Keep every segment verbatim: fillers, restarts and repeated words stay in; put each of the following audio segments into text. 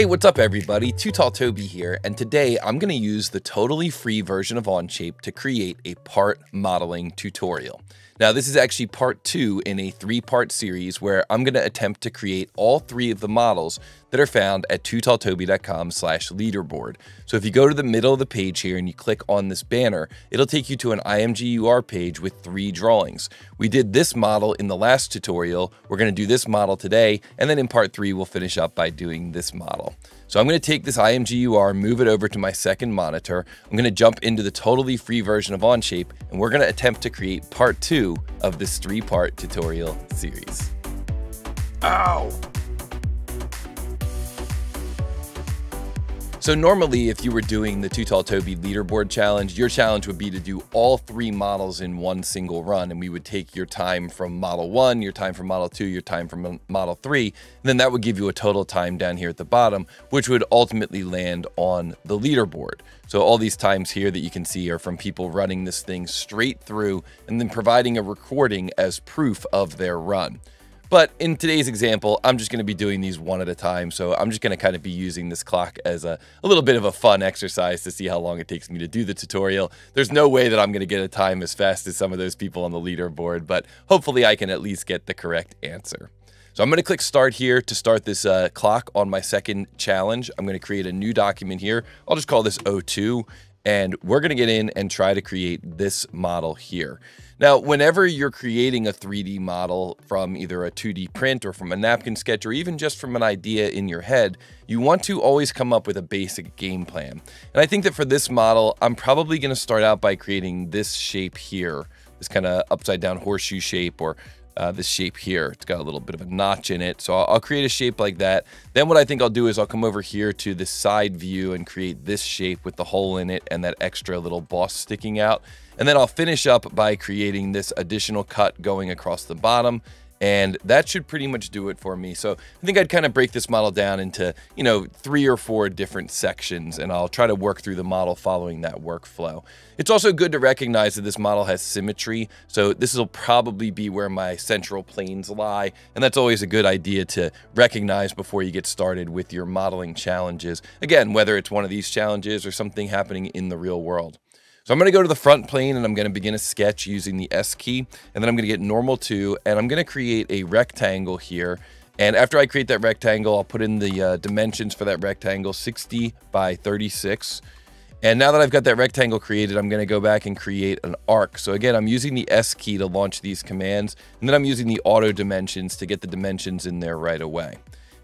Hey, what's up everybody? TooTallToby here, and today I'm going to use the totally free version of Onshape to create a part modeling tutorial. Now this is actually part two in a three-part series where I'm going to attempt to create all three of the models that are found at too tall toby dot com slash leaderboard. So if you go to the middle of the page here and you click on this banner, it'll take you to an I M G U R page with three drawings. We did this model in the last tutorial, we're going to do this model today, and then in part three we'll finish up by doing this model. So I'm going to take this I M G U R, move it over to my second monitor. I'm going to jump into the totally free version of Onshape, and we're going to attempt to create part two of this three-part tutorial series. Ow! So normally, if you were doing the TooTallToby leaderboard challenge, your challenge would be to do all three models in one single run, and we would take your time from model one, your time from model two, your time from model three, and then that would give you a total time down here at the bottom, which would ultimately land on the leaderboard. So all these times here that you can see are from people running this thing straight through and then providing a recording as proof of their run. But in today's example, I'm just going to be doing these one at a time. So I'm just going to kind of be using this clock as a, a little bit of a fun exercise to see how long it takes me to do the tutorial. There's no way that I'm going to get a time as fast as some of those people on the leaderboard, but hopefully I can at least get the correct answer. So I'm going to click start here to start this uh, clock on my second challenge. I'm going to create a new document here. I'll just call this O two. And we're going to get in and try to create this model here. Now, whenever you're creating a three D model from either a two D print or from a napkin sketch or even just from an idea in your head, you want to always come up with a basic game plan. And I think that for this model, I'm probably going to start out by creating this shape here, this kind of upside down horseshoe shape, or Uh, this shape here. It's got a little bit of a notch in it. So I'll, I'll create a shape like that. Then what I think I'll do is I'll come over here to this side view and create this shape with the hole in it and that extra little boss sticking out. And then I'll finish up by creating this additional cut going across the bottom. And that should pretty much do it for me. So I think I'd kind of break this model down into, you know, three or four different sections, and I'll try to work through the model following that workflow. It's also good to recognize that this model has symmetry. So this will probably be where my central planes lie. And that's always a good idea to recognize before you get started with your modeling challenges. Again, whether it's one of these challenges or something happening in the real world. So I'm going to go to the front plane and I'm going to begin a sketch using the S key, and then I'm going to get normal two, and I'm going to create a rectangle here. And after I create that rectangle, I'll put in the uh, dimensions for that rectangle, sixty by thirty-six. And now that I've got that rectangle created, I'm going to go back and create an arc. So again, I'm using the S key to launch these commands, and then I'm using the auto dimensions to get the dimensions in there right away.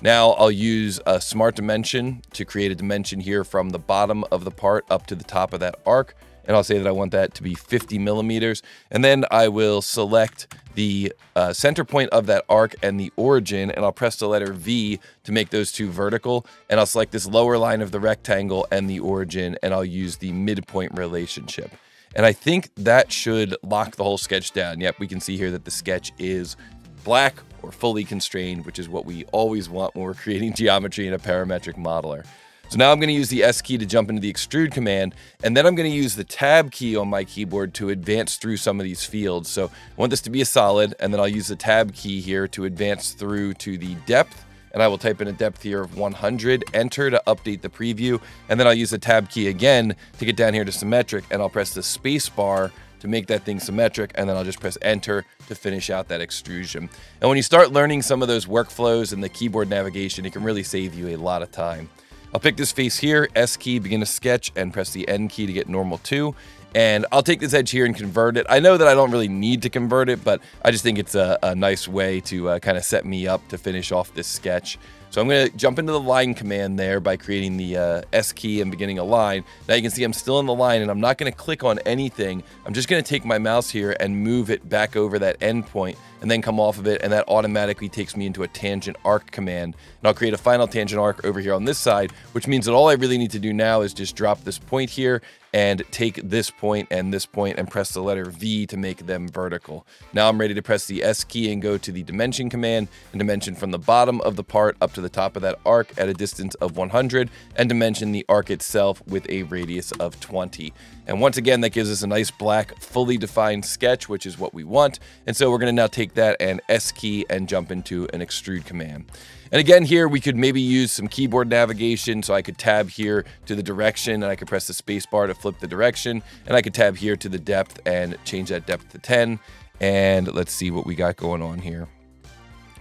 Now I'll use a smart dimension to create a dimension here from the bottom of the part up to the top of that arc. And I'll say that I want that to be fifty millimeters. And then I will select the uh, center point of that arc and the origin, and I'll press the letter V to make those two vertical. And I'll select this lower line of the rectangle and the origin, and I'll use the midpoint relationship. And I think that should lock the whole sketch down. Yep, we can see here that the sketch is black or fully constrained, which is what we always want when we're creating geometry in a parametric modeler. So now I'm going to use the S key to jump into the extrude command, and then I'm going to use the tab key on my keyboard to advance through some of these fields. So I want this to be a solid, and then I'll use the tab key here to advance through to the depth, and I will type in a depth here of one hundred, enter to update the preview, and then I'll use the tab key again to get down here to symmetric, and I'll press the space bar to make that thing symmetric, and then I'll just press enter to finish out that extrusion. And when you start learning some of those workflows and the keyboard navigation, it can really save you a lot of time. I'll pick this face here, S key, begin a sketch, and press the N key to get normal two. And I'll take this edge here and convert it. I know that I don't really need to convert it, but I just think it's a, a nice way to uh, kind of set me up to finish off this sketch. So I'm going to jump into the line command there by creating the uh, S key and beginning a line. Now you can see I'm still in the line, and I'm not going to click on anything. I'm just going to take my mouse here and move it back over that end point and then come off of it, and that automatically takes me into a tangent arc command. And I'll create a final tangent arc over here on this side, which means that all I really need to do now is just drop this point here and take this point and this point and press the letter V to make them vertical. Now I'm ready to press the S key and go to the dimension command and dimension from the bottom of the part up to the top of that arc at a distance of one hundred and dimension the arc itself with a radius of twenty. And once again, that gives us a nice black, fully defined sketch, which is what we want. And so we're gonna now take that and S key and jump into an extrude command. And again, here we could maybe use some keyboard navigation. So I could tab here to the direction and I could press the space bar to flip the direction. And I could tab here to the depth and change that depth to ten. And let's see what we got going on here.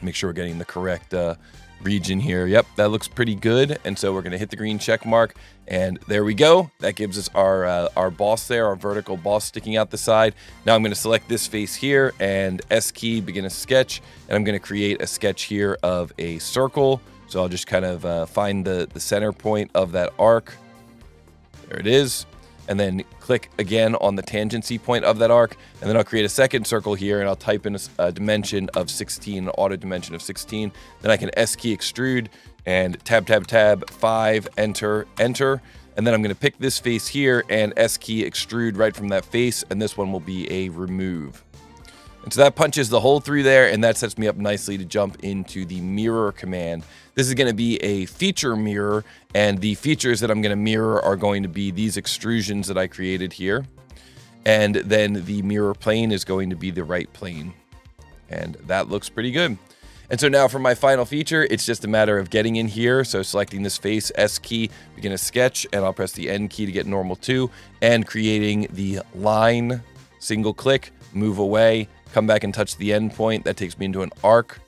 Make sure we're getting the correct uh, region here. Yep, that looks pretty good. And so we're gonna hit the green check mark. And there we go. That gives us our uh, our boss there, our vertical boss sticking out the side. Now I'm going to select this face here and S key, begin a sketch. And I'm going to create a sketch here of a circle. So I'll just kind of uh, find the, the center point of that arc. There it is. And then click again on the tangency point of that arc. And then I'll create a second circle here and I'll type in a, a dimension of sixteen, an auto dimension of sixteen. Then I can S key extrude and tab, tab, tab, five, enter, enter. And then I'm gonna pick this face here and S key extrude right from that face. And this one will be a remove. And so that punches the hole through there and that sets me up nicely to jump into the mirror command. This is gonna be a feature mirror and the features that I'm gonna mirror are going to be these extrusions that I created here. And then the mirror plane is going to be the right plane. And that looks pretty good. And so now for my final feature, it's just a matter of getting in here. So selecting this face, S key, begin a sketch, and I'll press the N key to get normal too, and creating the line, single click, move away, come back and touch the end point. That takes me into an arc.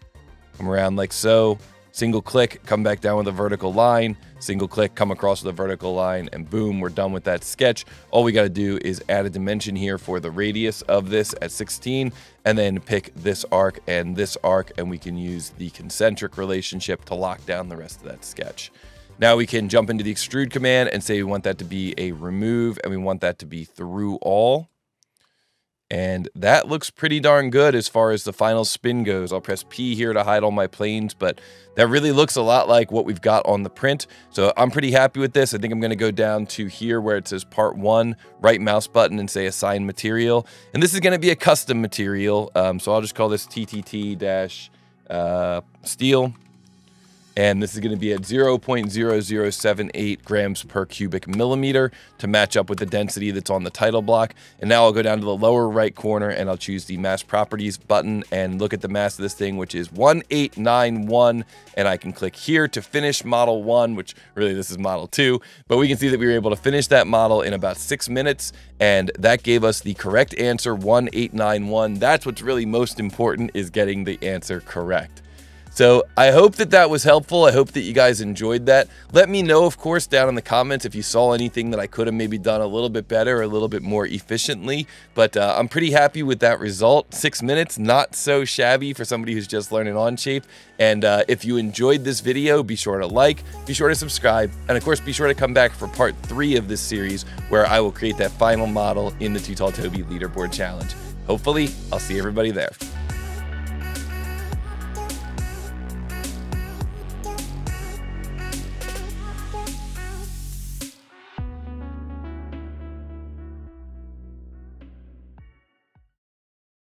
Come around like so, single click, come back down with a vertical line, single click, come across with a vertical line, and boom, we're done with that sketch. All we gotta do is add a dimension here for the radius of this at sixteen, and then pick this arc and this arc, and we can use the concentric relationship to lock down the rest of that sketch. Now we can jump into the extrude command and say we want that to be a remove, and we want that to be through all. And that looks pretty darn good as far as the final spin goes. I'll press P here to hide all my planes, but that really looks a lot like what we've got on the print. So I'm pretty happy with this. I think I'm gonna go down to here where it says part one, right mouse button and say assign material. And this is gonna be a custom material. Um, so I'll just call this T T T Steel. And this is gonna be at zero point zero zero seven eight grams per cubic millimeter to match up with the density that's on the title block. And now I'll go down to the lower right corner and I'll choose the mass properties button and look at the mass of this thing, which is one eight nine one. And I can click here to finish model one, which really this is model two, but we can see that we were able to finish that model in about six minutes. And that gave us the correct answer, one eight nine one. That's what's really most important, is getting the answer correct. So I hope that that was helpful. I hope that you guys enjoyed that. Let me know, of course, down in the comments if you saw anything that I could have maybe done a little bit better, a little bit more efficiently, but uh, I'm pretty happy with that result. Six minutes, not so shabby for somebody who's just learning Onshape. And uh, if you enjoyed this video, be sure to like, be sure to subscribe, and of course, be sure to come back for part three of this series where I will create that final model in the TooTallToby leaderboard challenge. Hopefully, I'll see everybody there.